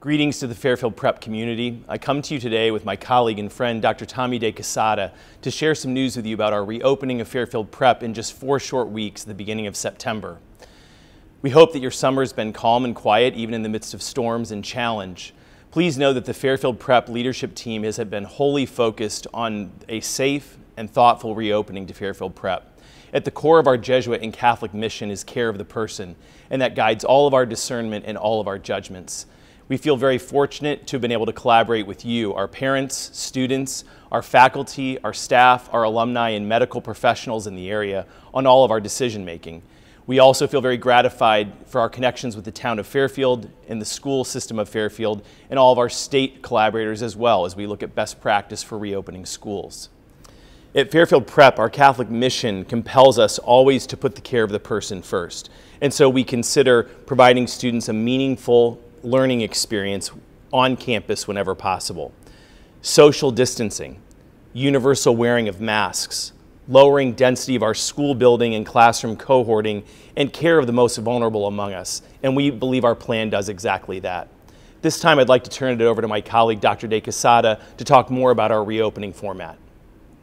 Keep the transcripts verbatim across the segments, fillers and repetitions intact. Greetings to the Fairfield Prep community. I come to you today with my colleague and friend, Doctor Tommy de Quesada, to share some news with you about our reopening of Fairfield Prep in just four short weeks at the beginning of September. We hope that your summer's been calm and quiet, even in the midst of storms and challenge. Please know that the Fairfield Prep leadership team has been wholly focused on a safe and thoughtful reopening to Fairfield Prep. At the core of our Jesuit and Catholic mission is care of the person, and that guides all of our discernment and all of our judgments. We feel very fortunate to have been able to collaborate with you, our parents, students, our faculty, our staff, our alumni, and medical professionals in the area on all of our decision making. We also feel very gratified for our connections with the town of Fairfield and the school system of Fairfield and all of our state collaborators as well as we look at best practice for reopening schools. At Fairfield Prep, our Catholic mission compels us always to put the care of the person first. And so we consider providing students a meaningful learning experience on campus whenever possible. Social distancing, universal wearing of masks, lowering density of our school building and classroom cohorting, and care of the most vulnerable among us. And we believe our plan does exactly that. This time I'd like to turn it over to my colleague, Doctor de Quesada, to talk more about our reopening format.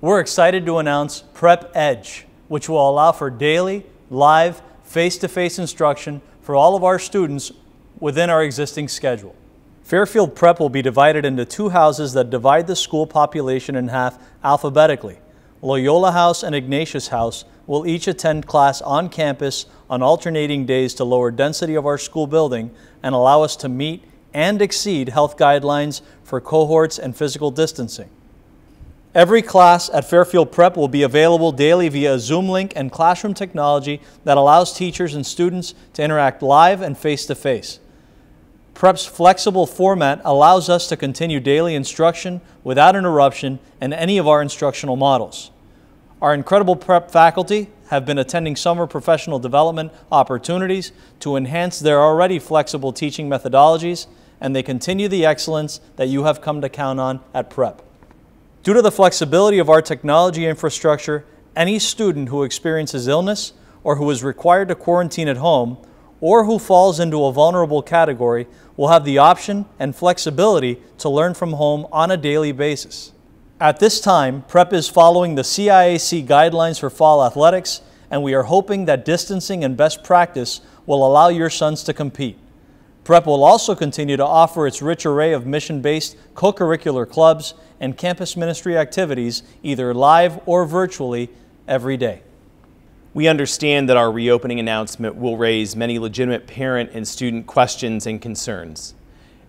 We're excited to announce Prep Edge, which will allow for daily, live, face-to-face instruction for all of our students within our existing schedule. Fairfield Prep will be divided into two houses that divide the school population in half alphabetically. Loyola House and Ignatius House will each attend class on campus on alternating days to lower density of our school building and allow us to meet and exceed health guidelines for cohorts and physical distancing. Every class at Fairfield Prep will be available daily via Zoom link and classroom technology that allows teachers and students to interact live and face-to-face. Prep's flexible format allows us to continue daily instruction without interruption in any of our instructional models. Our incredible Prep faculty have been attending summer professional development opportunities to enhance their already flexible teaching methodologies, and they continue the excellence that you have come to count on at Prep. Due to the flexibility of our technology infrastructure, any student who experiences illness or who is required to quarantine at home or who falls into a vulnerable category will have the option and flexibility to learn from home on a daily basis. At this time, Prep is following the C I A C guidelines for fall athletics, and we are hoping that distancing and best practice will allow your sons to compete. Prep will also continue to offer its rich array of mission-based co-curricular clubs and campus ministry activities, either live or virtually, every day. We understand that our reopening announcement will raise many legitimate parent and student questions and concerns.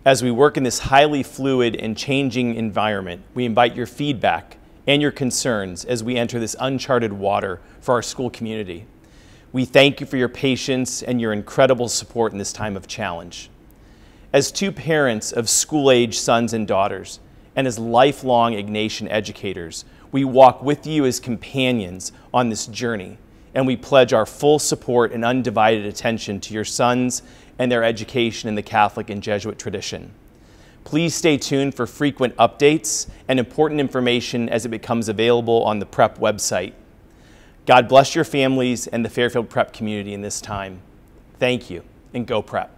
As we work in this highly fluid and changing environment, we invite your feedback and your concerns as we enter this uncharted water for our school community. We thank you for your patience and your incredible support in this time of challenge. As two parents of school-age sons and daughters, and as lifelong Ignatian educators, we walk with you as companions on this journey. And we pledge our full support and undivided attention to your sons and their education in the Catholic and Jesuit tradition. Please stay tuned for frequent updates and important information as it becomes available on the Prep website. God bless your families and the Fairfield Prep community in this time. Thank you, and go Prep.